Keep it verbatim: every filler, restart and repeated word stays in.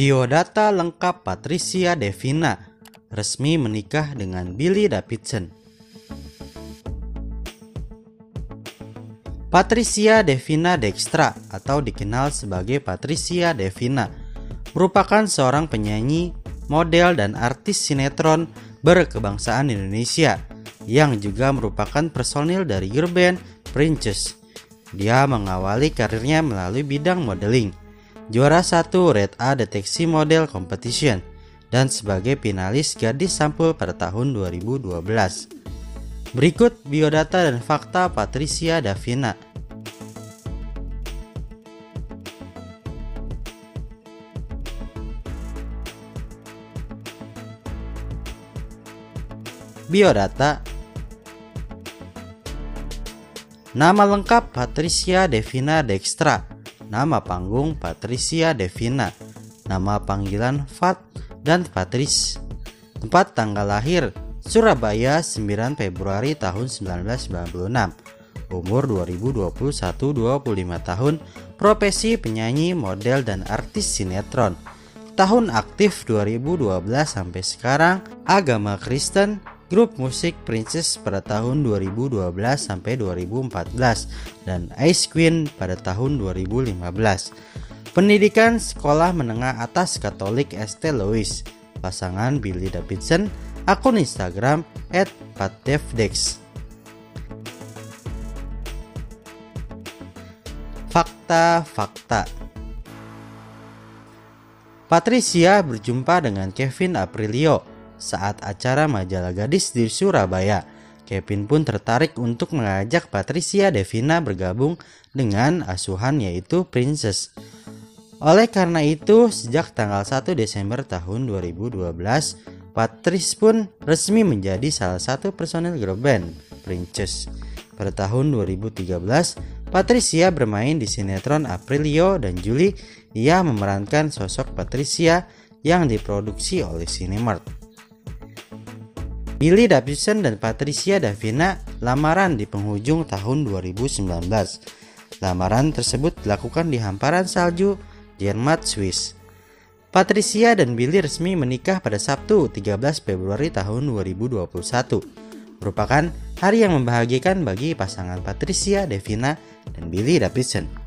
Biodata lengkap Patricia Devina, resmi menikah dengan Billy Davidson. Patricia Devina Dextra atau dikenal sebagai Patricia Devina merupakan seorang penyanyi, model, dan artis sinetron berkebangsaan Indonesia yang juga merupakan personil dari girl band Princess. Dia mengawali karirnya melalui bidang modeling, juara satu Red-A Deteksi Model Competition, dan sebagai finalis gadis sampul pada tahun dua ribu dua belas. Berikut biodata dan fakta Patricia Devina. Biodata. Nama lengkap Patricia Devina Dextra. Nama panggung Patricia Devina, nama panggilan Fat dan Patrice. Tempat tanggal lahir Surabaya sembilan Februari tahun seribu sembilan ratus sembilan puluh enam. Umur dua ribu dua puluh satu sampai dua puluh lima tahun. Profesi penyanyi, model, dan artis sinetron. Tahun aktif dua ribu dua belas sampai sekarang. Agama Kristen. Grup musik Princess pada tahun dua ribu dua belas sampai dua ribu empat belas dan Ice Queen pada tahun dua ribu lima belas. Pendidikan Sekolah Menengah Atas Katolik Saint Louis. Pasangan Billy Davidson. Akun Instagram et patdevdex. Fakta-fakta. Patricia berjumpa dengan Kevin Aprilio saat acara majalah gadis di Surabaya. Kevin pun tertarik untuk mengajak Patricia Devina bergabung dengan asuhan yaitu Princess. Oleh karena itu, sejak tanggal satu Desember tahun dua ribu dua belas, Patricia pun resmi menjadi salah satu personil girl band Princess. Pada tahun dua ribu tiga belas, Patricia bermain di sinetron Aprilio dan Julie. Ia memerankan sosok Patricia yang diproduksi oleh Cinemart. Billy Davidson dan Patricia Devina lamaran di penghujung tahun dua ribu sembilan belas. Lamaran tersebut dilakukan di Hamparan Salju, Cinemart, Swiss. Patricia dan Billy resmi menikah pada Sabtu tiga belas Februari tahun dua ribu dua puluh satu. Merupakan hari yang membahagiakan bagi pasangan Patricia Devina dan Billy Davidson.